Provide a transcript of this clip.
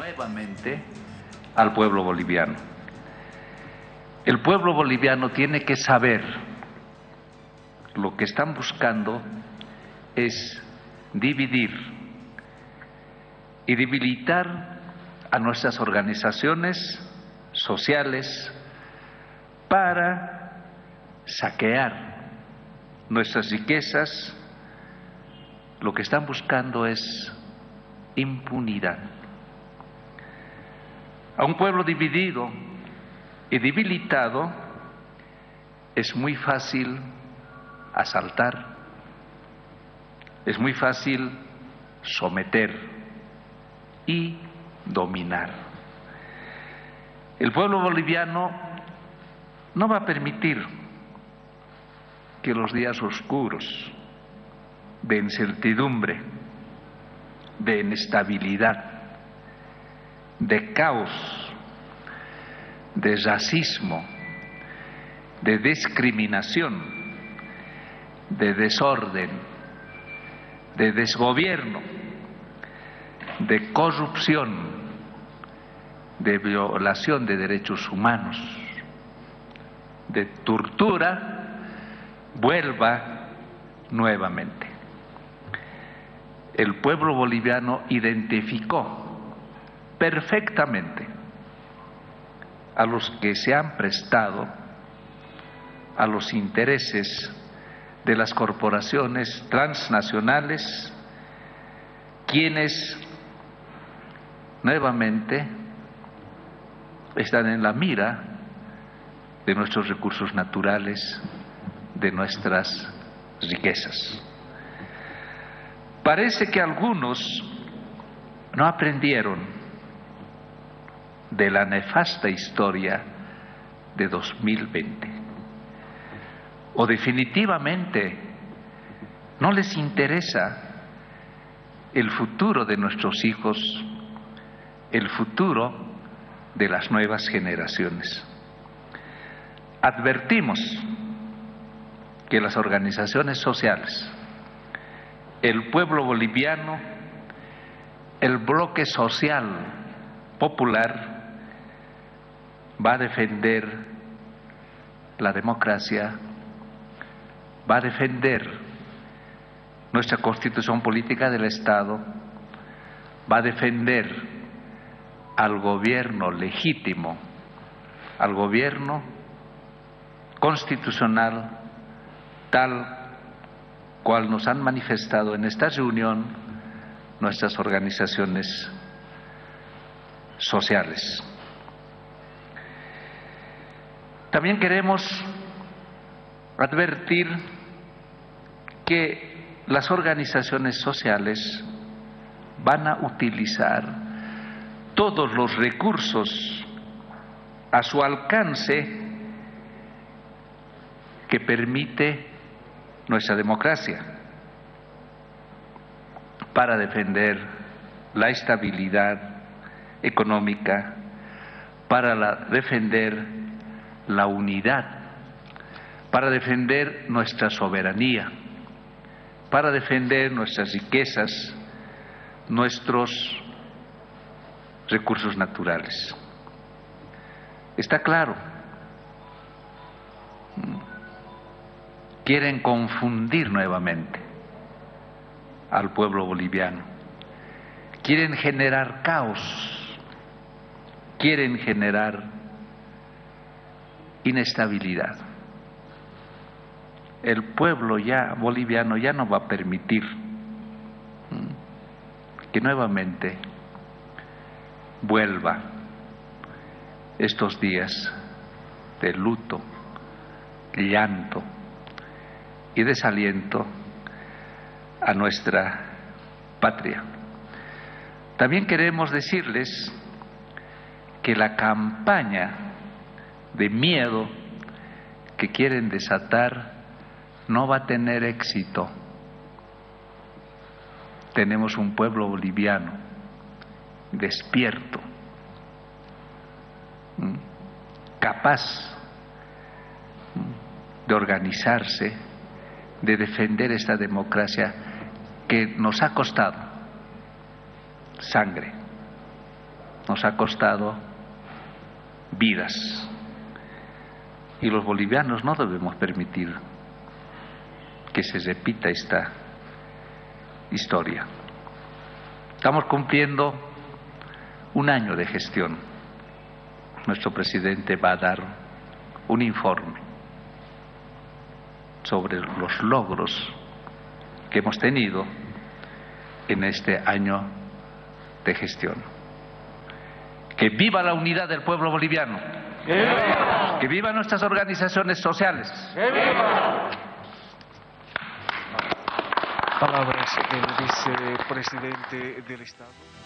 Nuevamente al pueblo boliviano. El pueblo boliviano tiene que saber lo que están buscando es dividir y debilitar a nuestras organizaciones sociales para saquear nuestras riquezas. Lo que están buscando es impunidad. A un pueblo dividido y debilitado es muy fácil asaltar, es muy fácil someter y dominar. El pueblo boliviano no va a permitir que los días oscuros de incertidumbre, de inestabilidad, de caos, de racismo, de discriminación, de desorden, de desgobierno, de corrupción, de violación de derechos humanos, de tortura, vuelva nuevamente. El pueblo boliviano identificó perfectamente a los que se han prestado a los intereses de las corporaciones transnacionales, quienes nuevamente están en la mira de nuestros recursos naturales, de nuestras riquezas. Parece que algunos no aprendieron de la nefasta historia de 2020. O definitivamente no les interesa el futuro de nuestros hijos, el futuro de las nuevas generaciones. Advertimos que las organizaciones sociales, el pueblo boliviano, el bloque social popular, va a defender la democracia, va a defender nuestra constitución política del Estado, va a defender al gobierno legítimo, al gobierno constitucional, tal cual nos han manifestado en esta reunión nuestras organizaciones sociales. También queremos advertir que las organizaciones sociales van a utilizar todos los recursos a su alcance que permite nuestra democracia para defender la estabilidad económica, para defender la unidad, para defender nuestra soberanía, para defender nuestras riquezas, nuestros recursos naturales. Está claro, quieren confundir nuevamente al pueblo boliviano, quieren generar caos, quieren generar inestabilidad. El pueblo ya boliviano ya no va a permitir que nuevamente vuelva estos días de luto, llanto y desaliento a nuestra patria. También queremos decirles que la campaña de miedo que quieren desatar no va a tener éxito. Tenemos un pueblo boliviano despierto, capaz de organizarse, de defender esta democracia que nos ha costado sangre, nos ha costado vidas. Y los bolivianos no debemos permitir que se repita esta historia. Estamos cumpliendo un año de gestión. Nuestro presidente va a dar un informe sobre los logros que hemos tenido en este año de gestión. ¡Que viva la unidad del pueblo boliviano! ¡Que viva! ¡Que viva nuestras organizaciones sociales! ¡Que viva! Palabras del vicepresidente del Estado.